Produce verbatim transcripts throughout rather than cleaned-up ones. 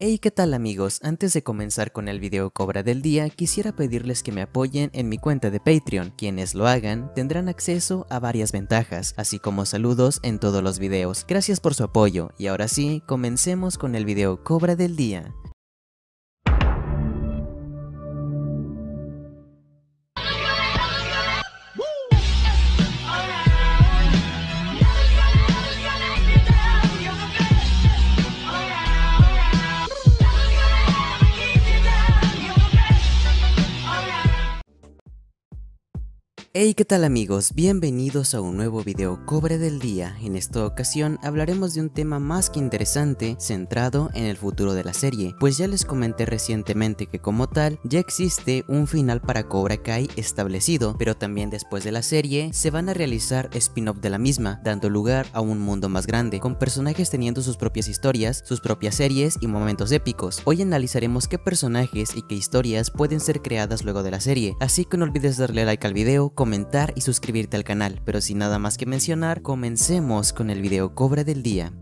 Hey, ¿qué tal amigos? Antes de comenzar con el video Cobra del día, quisiera pedirles que me apoyen en mi cuenta de Patreon. Quienes lo hagan tendrán acceso a varias ventajas, así como saludos en todos los videos. Gracias por su apoyo, y ahora sí, comencemos con el video Cobra del día. Hey, ¿qué tal amigos? Bienvenidos a un nuevo video Cobra del día. En esta ocasión hablaremos de un tema más que interesante, centrado en el futuro de la serie, pues ya les comenté recientemente que como tal, ya existe un final para Cobra Kai establecido, pero también después de la serie, se van a realizar spin-off de la misma, dando lugar a un mundo más grande, con personajes teniendo sus propias historias, sus propias series y momentos épicos. Hoy analizaremos qué personajes y qué historias pueden ser creadas luego de la serie, así que no olvides darle like al video, comentar y suscribirte al canal, pero sin nada más que mencionar, comencemos con el video Cobra del día.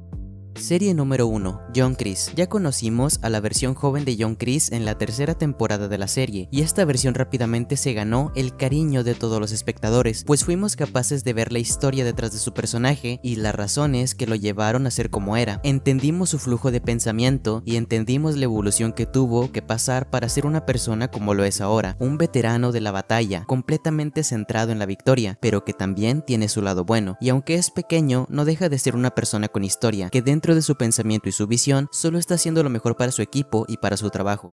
Serie número uno. John Kreese. Ya conocimos a la versión joven de John Kreese en la tercera temporada de la serie, y esta versión rápidamente se ganó el cariño de todos los espectadores, pues fuimos capaces de ver la historia detrás de su personaje y las razones que lo llevaron a ser como era. Entendimos su flujo de pensamiento y entendimos la evolución que tuvo que pasar para ser una persona como lo es ahora, un veterano de la batalla, completamente centrado en la victoria, pero que también tiene su lado bueno, y aunque es pequeño, no deja de ser una persona con historia, que dentro de su pensamiento y su visión, solo está haciendo lo mejor para su equipo y para su trabajo.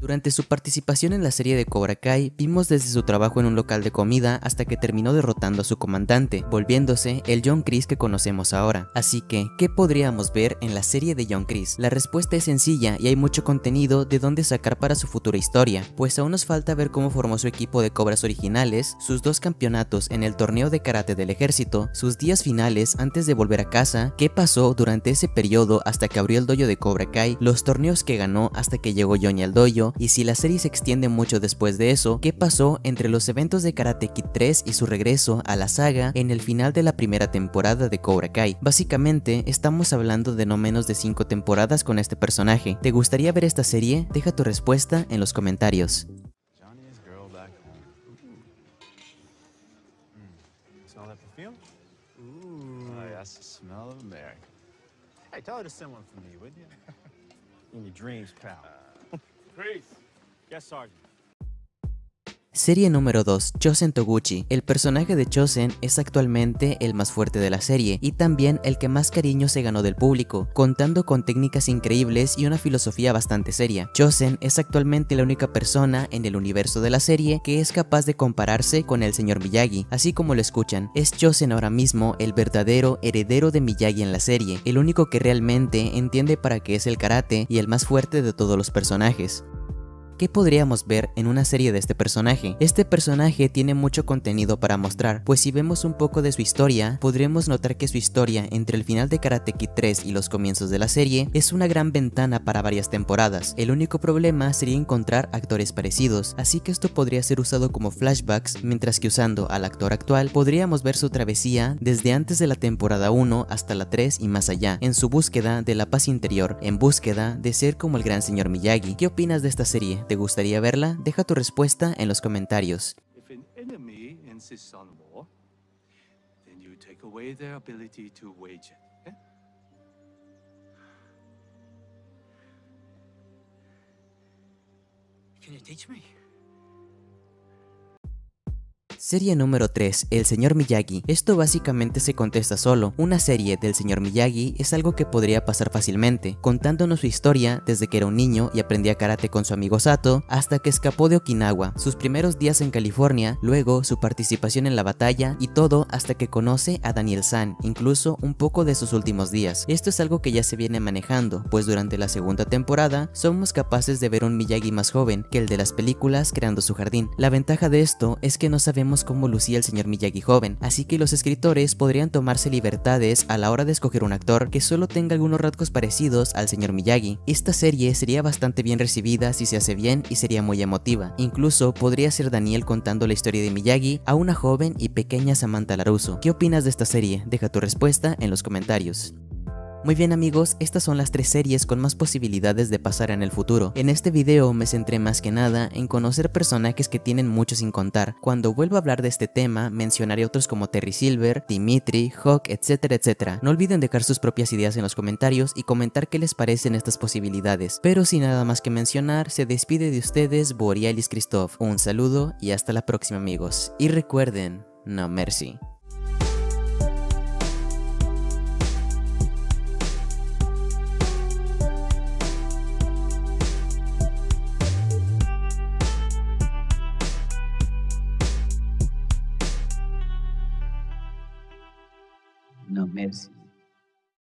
Durante su participación en la serie de Cobra Kai, vimos desde su trabajo en un local de comida hasta que terminó derrotando a su comandante, volviéndose el John Kreese que conocemos ahora. Así que, ¿qué podríamos ver en la serie de John Kreese? La respuesta es sencilla y hay mucho contenido de dónde sacar para su futura historia, pues aún nos falta ver cómo formó su equipo de cobras originales, sus dos campeonatos en el torneo de karate del ejército, sus días finales antes de volver a casa, qué pasó durante ese periodo hasta que abrió el dojo de Cobra Kai, los torneos que ganó hasta que llegó Johnny al dojo, y si la serie se extiende mucho después de eso, ¿qué pasó entre los eventos de Karate Kid tres y su regreso a la saga en el final de la primera temporada de Cobra Kai? Básicamente, estamos hablando de no menos de cinco temporadas con este personaje. ¿Te gustaría ver esta serie? Deja tu respuesta en los comentarios. Yes, Sergeant. Serie número dos. Chosen Toguchi. El personaje de Chosen es actualmente el más fuerte de la serie y también el que más cariño se ganó del público, contando con técnicas increíbles y una filosofía bastante seria. Chosen es actualmente la única persona en el universo de la serie que es capaz de compararse con el señor Miyagi, así como lo escuchan. Es Chosen ahora mismo el verdadero heredero de Miyagi en la serie, el único que realmente entiende para qué es el karate y el más fuerte de todos los personajes. ¿Qué podríamos ver en una serie de este personaje? Este personaje tiene mucho contenido para mostrar, pues si vemos un poco de su historia, podremos notar que su historia entre el final de Karate Kid tres y los comienzos de la serie es una gran ventana para varias temporadas. El único problema sería encontrar actores parecidos, así que esto podría ser usado como flashbacks, mientras que usando al actor actual, podríamos ver su travesía desde antes de la temporada uno hasta la tres y más allá, en su búsqueda de la paz interior, en búsqueda de ser como el gran señor Miyagi. ¿Qué opinas de esta serie? ¿Te gustaría verla? Deja tu respuesta en los comentarios. Serie número tres. El señor Miyagi. Esto básicamente se contesta solo. Una serie del señor Miyagi es algo que podría pasar fácilmente, contándonos su historia desde que era un niño y aprendía karate con su amigo Sato, hasta que escapó de Okinawa, sus primeros días en California, luego su participación en la batalla y todo hasta que conoce a Daniel-san, incluso un poco de sus últimos días. Esto es algo que ya se viene manejando, pues durante la segunda temporada somos capaces de ver un Miyagi más joven que el de las películas creando su jardín. La ventaja de esto es que no sabemos cómo lucía el señor Miyagi joven, así que los escritores podrían tomarse libertades a la hora de escoger un actor que solo tenga algunos rasgos parecidos al señor Miyagi. Esta serie sería bastante bien recibida si se hace bien y sería muy emotiva. Incluso podría ser Daniel contando la historia de Miyagi a una joven y pequeña Samantha Laruso. ¿Qué opinas de esta serie? Deja tu respuesta en los comentarios. Muy bien amigos, estas son las tres series con más posibilidades de pasar en el futuro. En este video me centré más que nada en conocer personajes que tienen mucho sin contar. Cuando vuelva a hablar de este tema, mencionaré otros como Terry Silver, Dimitri, Hawk, etcétera, etcétera. No olviden dejar sus propias ideas en los comentarios y comentar qué les parecen estas posibilidades. Pero sin nada más que mencionar, se despide de ustedes Borealis Kristof. Un saludo y hasta la próxima amigos. Y recuerden, no mercy.